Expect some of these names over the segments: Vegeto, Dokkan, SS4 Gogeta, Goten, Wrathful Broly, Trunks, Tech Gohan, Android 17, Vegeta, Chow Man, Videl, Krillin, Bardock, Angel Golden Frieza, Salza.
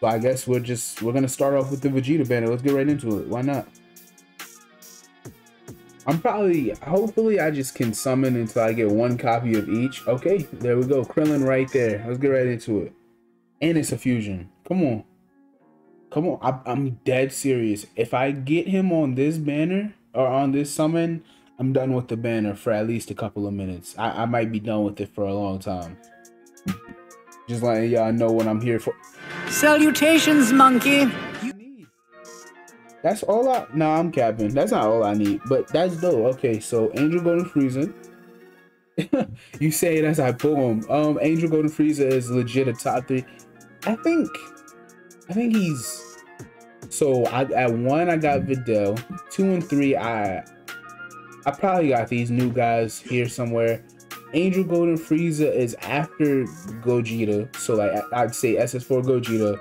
But I guess we're gonna start off with the Vegeta banner. Let's get right into it. Why not? I'm probably, hopefully I just can summon until I get one copy of each. Okay, there we go. Krillin right there. Let's get right into it. And it's a fusion. Come on. Come on. I'm dead serious. If I get him on this banner or on this summon, I'm done with the banner for at least a couple of minutes. I might be done with it for a long time. Just letting y'all know what I'm here for. Salutations, monkey. That's all I... Nah, I'm capping. That's not all I need, but that's dope. Okay, so Angel Golden Frieza. You say it as I boom. Angel Golden Frieza is legit a top 3. I think he's... So at 1, I got Videl. 2 and 3, I probably got these new guys here somewhere. Angel Golden Frieza is after Gogeta. So like I'd say SS4 Gogeta.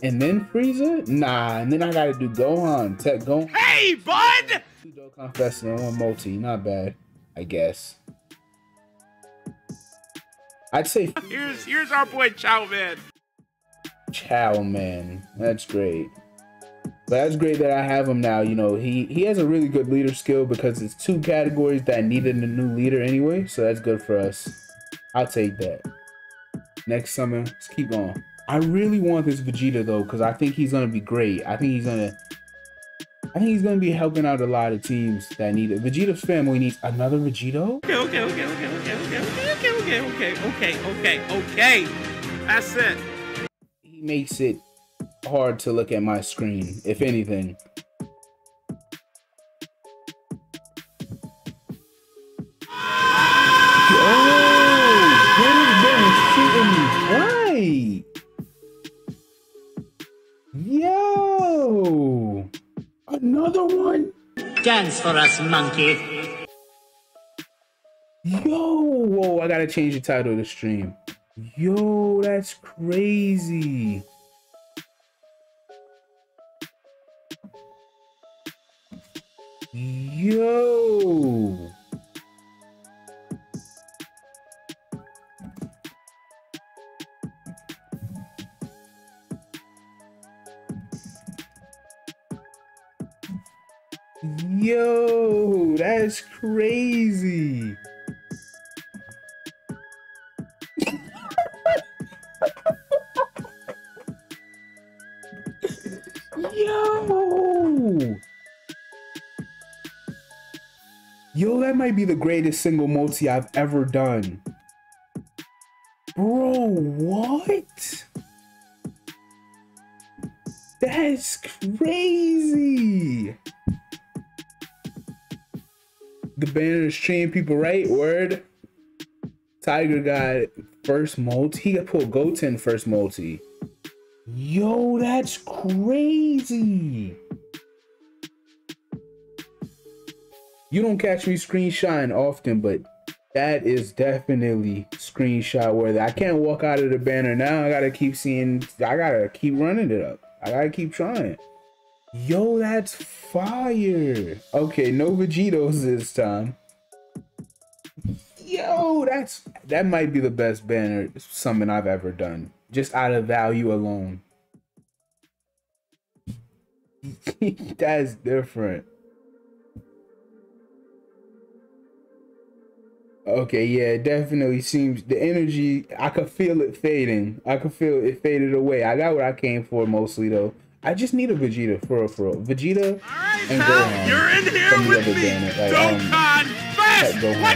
And then Frieza? Nah, and then I gotta do Gohan, Tech Gohan. Hey, bud! Confessing on multi, not bad, I guess. I'd say here's our boy Chow Man. Chow Man, that's great. But that's great that I have him now. You know, he has a really good leader skill because it's 2 categories that needed a new leader anyway, so that's good for us. I'll take that. Next summon, let's keep going. I really want this Vegeta though, because I think he's gonna be great. I think he's gonna be helping out a lot of teams that need it. Vegeta's family needs another Vegeto. Okay. That's it. He makes it hard to look at my screen, if anything. Oh, Ben's shooting me. Why? Yo, another one. Dance for us, monkey. Yo, whoa, I gotta change the title of the stream. Yo, that's crazy. Yo. Yo, that's crazy. Yo, that might be the greatest single multi I've ever done. Bro, what? That's crazy. The banner is treating people right. Word. Tiger got first multi. He got pulled Goten first multi. Yo, that's crazy. You don't catch me screenshotting often, but that is definitely screenshot worthy. I can't walk out of the banner now. I gotta keep running it up. I gotta keep trying. Yo, that's fire. Okay, no Vegetos this time. Yo, that might be the best banner summon I've ever done, just out of value alone. That's different. Okay, yeah, it definitely seems the energy. I could feel it fading. I could feel it faded away. I got what I came for mostly though. I just need a Vegeta, for real, for real. Vegeta and Gohan. You're in here with me. Dokkan first. Yeah,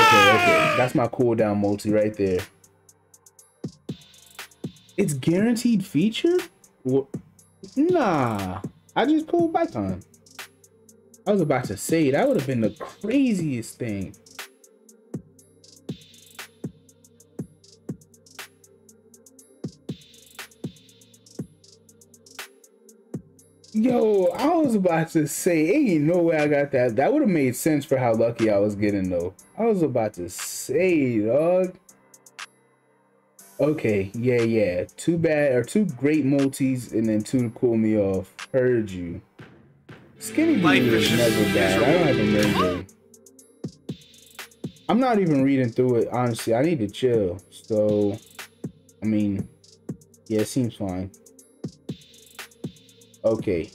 okay. That's my cooldown multi right there. It's guaranteed feature? Well, nah. I just pulled back time. I was about to say, that would have been the craziest thing. Yo, I was about to say, ain't no way I got that. That would have made sense for how lucky I was getting, though. I was about to say, dog. Okay, yeah. Too bad, or 2 great multis, and then 2 to cool me off. Heard you. Skinny Bean is never bad. I don't have a memory. I'm not even reading through it, honestly. I need to chill. So, I mean, Yeah, it seems fine. Okay,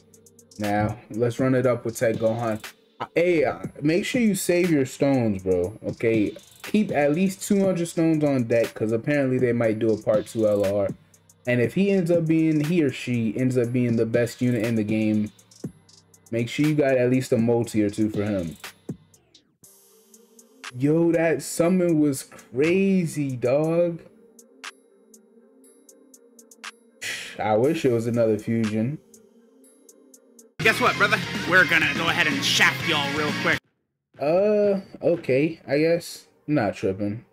now let's run it up with Tech Gohan. Hey, make sure you save your stones, bro. Okay, keep at least 200 stones on deck, because apparently they might do a part 2 LR. And if he or she ends up being the best unit in the game, make sure you got at least a multi or two for him. Yo, that summon was crazy, dog. I wish it was another fusion. Guess what, brother? We're gonna go ahead and shaft y'all real quick. Okay, I guess. I'm not tripping.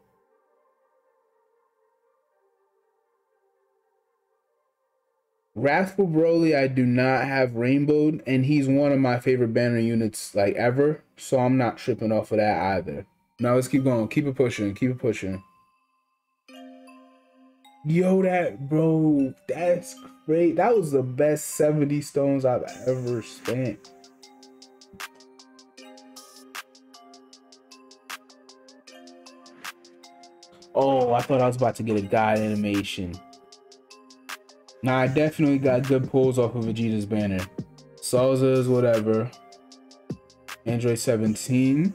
Wrathful Broly, I do not have rainbowed, and he's one of my favorite banner units like ever, so I'm not tripping off of that either. Now let's keep going, keep it pushing, keep it pushing. Yo, that, bro, that's great. That was the best 70 stones I've ever spent. Oh, I thought I was about to get a guide animation. Nah, I definitely got good pulls off of Vegeta's banner. Salza's, whatever. Android 17.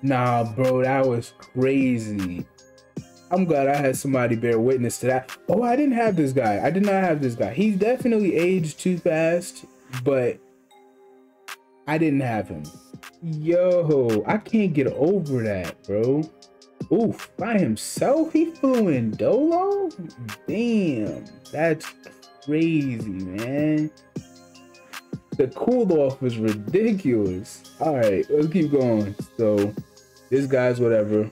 Nah, bro, that was crazy. I'm glad I had somebody bear witness to that. Oh, I didn't have this guy. I did not have this guy. He's definitely aged too fast, but I didn't have him. Yo, I can't get over that, bro. Oof, by himself, he flew in Dolo? Damn, that's crazy, man. The cool off is ridiculous. All right, let's keep going. So, this guy's whatever.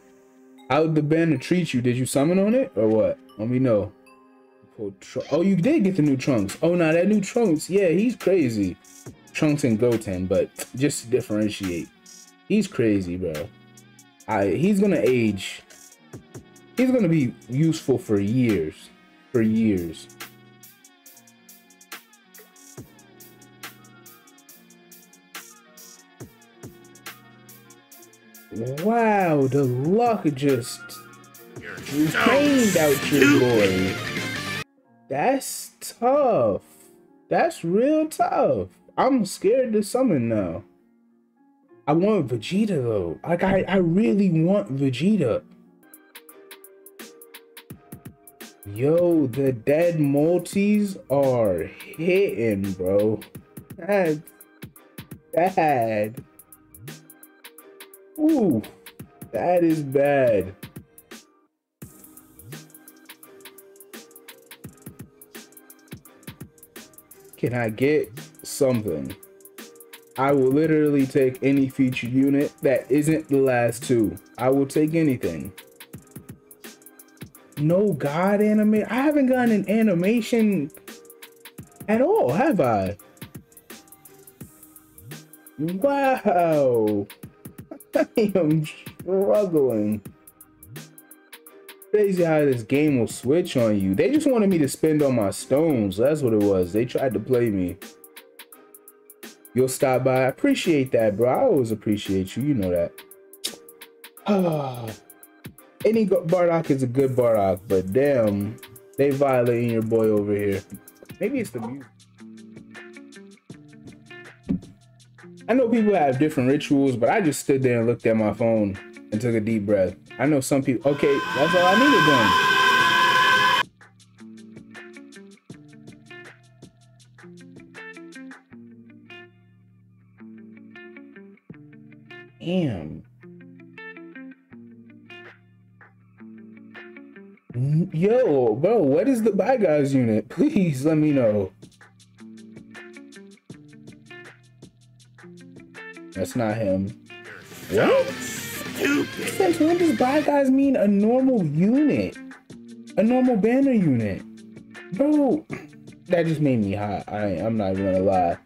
How'd the banner treat you? Did you summon on it or what? Let me know. Oh, you did get the new Trunks. Oh, nah, that new Trunks. Yeah, he's crazy. Trunks and Goten, but just to differentiate, he's crazy, bro. He's gonna age. He's gonna be useful for years, Wow, the luck just drained out your boy. That's tough. That's real tough. I'm scared to summon now. I want Vegeta though. Like I really want Vegeta. Yo, the dead multis are hitting, bro. That's bad. Ooh, that is bad. Can I get something? I will literally take any featured unit that isn't the last two. I will take anything. No god anime. I haven't gotten an animation at all, have I? Wow, I am struggling. Crazy how this game will switch on you. They just wanted me to spend on my stones. That's what it was. They tried to play me. You'll stop by. I appreciate that, bro. I always appreciate you. You know that. Any Bardock is a good Bardock, but damn, they violating your boy over here. Maybe it's the music. I know people have different rituals, but I just stood there and looked at my phone and took a deep breath. I know some people. Okay, that's all I needed then. Damn. Yo, bro, what is the Bye Guys unit? Please let me know. That's not him. What? Stupid. Since when does Bye Guys mean a normal unit? A normal banner unit? Bro, that just made me hot. I'm not even gonna lie.